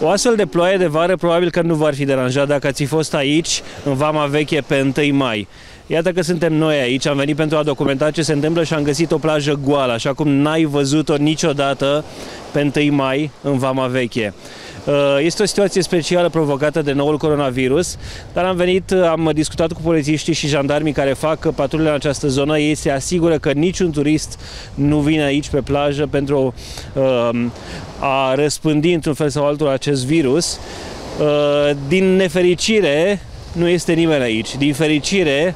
O astfel de ploaie de vară probabil că nu v-ar fi deranjat dacă ați fost aici, în Vama Veche, pe 1 mai. Iată că suntem noi aici, am venit pentru a documenta ce se întâmplă și am găsit o plajă goală, așa cum n-ai văzut-o niciodată pe 1 mai în Vama Veche. Este o situație specială provocată de noul coronavirus, dar am discutat cu polițiștii și jandarmii care fac patrulele în această zonă. Ei se asigură că niciun turist nu vine aici pe plajă pentru a răspândi într-un fel sau altul acest virus. Din nefericire, nu este nimeni aici. Din fericire,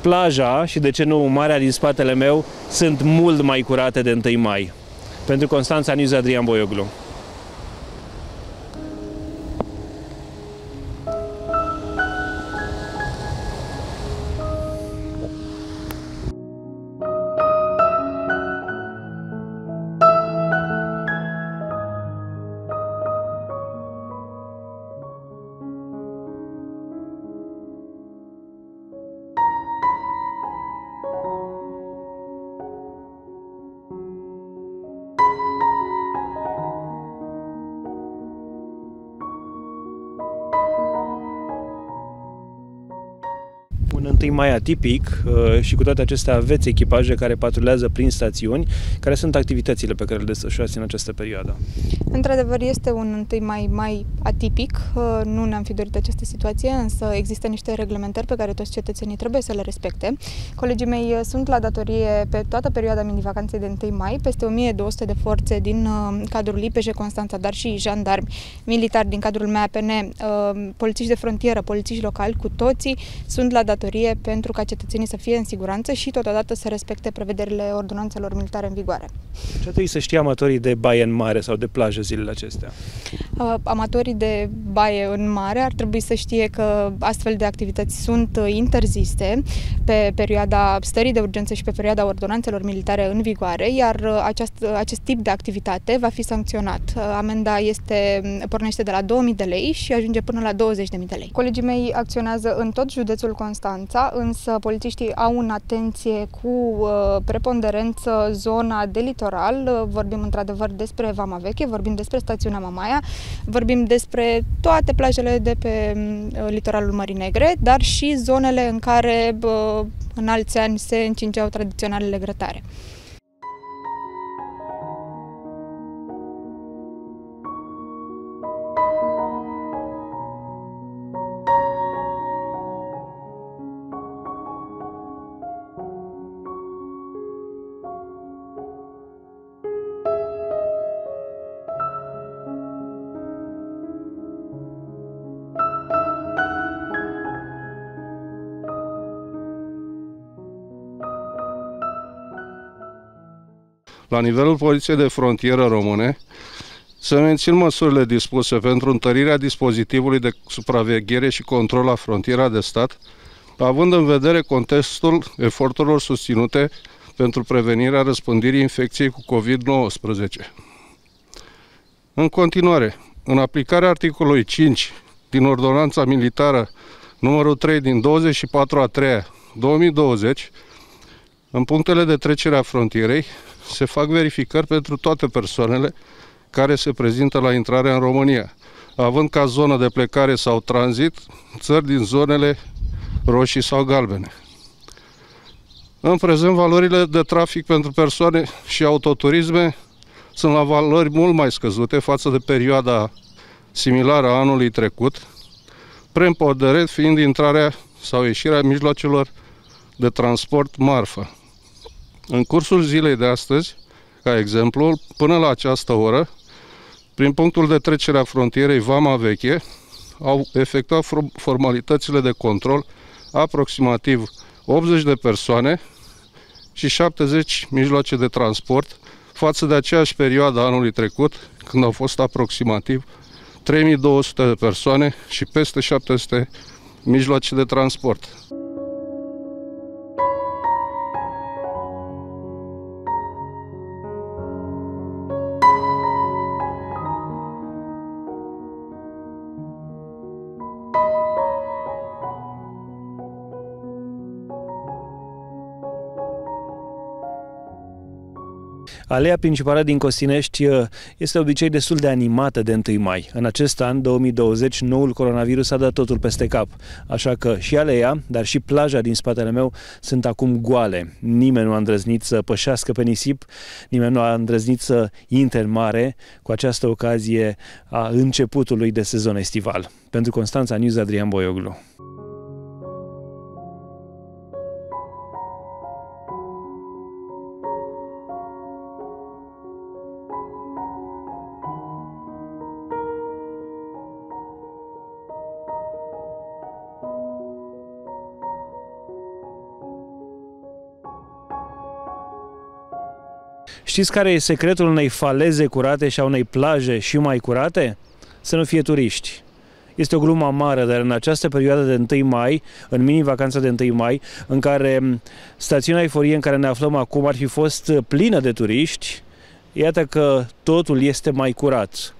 plaja și, de ce nu, marea din spatele meu sunt mult mai curate de 1 mai. Pentru Constanța News, Adrian Boioglu. Un 1 mai atipic și cu toate acestea aveți echipaje care patrulează prin stațiuni. Care sunt activitățile pe care le desfășurați în această perioadă? Într-adevăr, este un 1 mai atipic. Nu ne-am fi dorit această situație, însă există niște reglementări pe care toți cetățenii trebuie să le respecte. Colegii mei sunt la datorie pe toată perioada mini-vacanței de 1 mai. Peste 1200 de forțe din cadrul IPJ Constanța, dar și jandarmi, militari din cadrul MAPN, polițiști de frontieră, polițiști locali, cu toții sunt la datorie pentru ca cetățenii să fie în siguranță și totodată să respecte prevederile ordonanțelor militare în vigoare. Ce trebuie să știe amatorii de baie în mare sau de plajă zilele acestea? Amatorii de baie în mare ar trebui să știe că astfel de activități sunt interzise pe perioada stării de urgență și pe perioada ordonanțelor militare în vigoare, iar acest tip de activitate va fi sancționat. Amenda pornește de la 2000 de lei și ajunge până la 20.000 de lei. Colegii mei acționează în tot județul Constanța, însă polițiștii au în atenție cu preponderență zona de litoral. Vorbim într-adevăr despre Vama Veche, vorbim despre stațiunea Mamaia, vorbim despre toate plajele de pe litoralul Mării Negre, dar și zonele în care în alți ani se încingeau tradiționalele grătare. La nivelul Poliției de Frontieră Române, se mențin măsurile dispuse pentru întărirea dispozitivului de supraveghere și control la frontiera de stat, având în vedere contextul eforturilor susținute pentru prevenirea răspândirii infecției cu COVID-19. În continuare, în aplicarea articolului 5 din Ordonanța Militară numărul 3 din 24/3/2020, în punctele de trecere a frontierei se fac verificări pentru toate persoanele care se prezintă la intrarea în România, având ca zonă de plecare sau tranzit țări din zonele roșii sau galbene. În prezent, valorile de trafic pentru persoane și autoturisme sunt la valori mult mai scăzute față de perioada similară a anului trecut, preponderent fiind intrarea sau ieșirea mijloacelor de transport marfă. În cursul zilei de astăzi, ca exemplu, până la această oră, prin punctul de trecere a frontierei Vama Veche, au efectuat formalitățile de control aproximativ 80 de persoane și 70 mijloace de transport, față de aceeași perioadă anului trecut, când au fost aproximativ 3200 de persoane și peste 700 mijloace de transport. Alea principală din Costinești este obicei destul de animată de 1 mai. În acest an, 2020, noul coronavirus a dat totul peste cap. Așa că și alea, dar și plaja din spatele meu sunt acum goale. Nimeni nu a îndrăznit să pășească pe nisip, nimeni nu a îndrăznit să intre în mare cu această ocazie a începutului de sezon estival. Pentru Constanța News, Adrian Boioglu. Știți care e secretul unei faleze curate și a unei plaje și mai curate? Să nu fie turiști. Este o glumă amară, dar în această perioadă de 1 mai, în mini-vacanța de 1 mai, în care stațiunea Eforie în care ne aflăm acum ar fi fost plină de turiști, iată că totul este mai curat.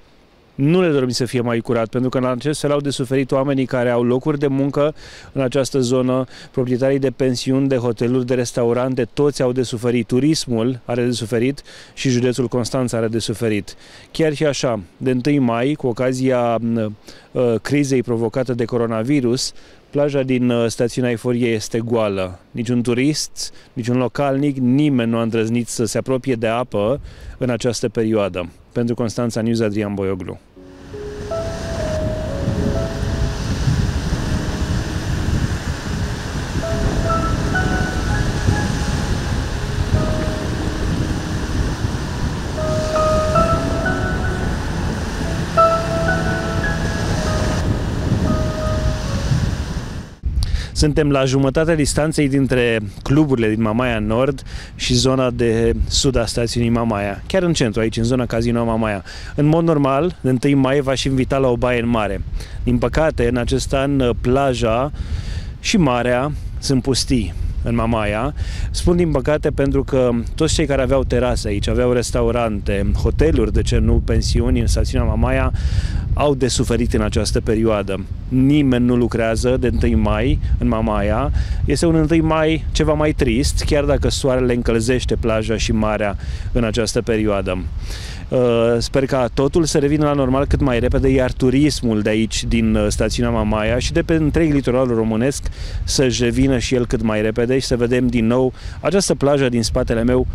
Nu le dorim să fie mai curat, pentru că în acest fel au de suferit oamenii care au locuri de muncă în această zonă, proprietarii de pensiuni, de hoteluri, de restaurante, toți au de suferit. Turismul are de suferit și județul Constanța are de suferit. Chiar și așa, de 1 mai, cu ocazia crizei provocată de coronavirus, plaja din stațiunea Eforie este goală. Niciun turist, niciun localnic, nimeni nu a îndrăznit să se apropie de apă în această perioadă. Pentru Constanța News, Adrian Boioglu. Suntem la jumătatea distanței dintre cluburile din Mamaia Nord și zona de sud a stațiunii Mamaia, chiar în centru, aici, în zona Cazino Mamaia. În mod normal, de 1 mai v-aș invita la o baie în mare. Din păcate, în acest an, plaja și marea sunt pustii în Mamaia. Spun din păcate pentru că toți cei care aveau terase aici, aveau restaurante, hoteluri, de ce nu, pensiuni în stațiunea Mamaia, au de suferit în această perioadă. Nimeni nu lucrează de 1 mai în Mamaia. Este un 1 mai ceva mai trist, chiar dacă soarele încălzește plaja și marea în această perioadă. Sper ca totul să revină la normal cât mai repede, iar turismul de aici, din stațiunea Mamaia și de pe întreg litoralul românesc, să-și revină și el cât mai repede și să vedem din nou această plajă din spatele meu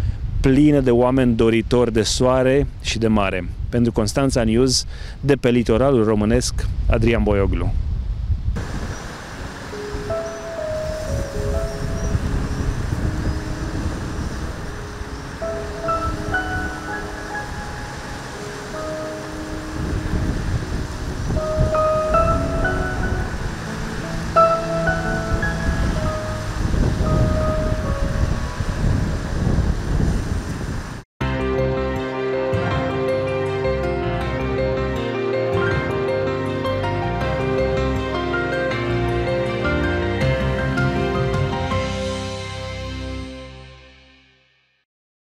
plină de oameni doritori de soare și de mare. Pentru Constanța News, de pe litoralul românesc, Adrian Boioglu.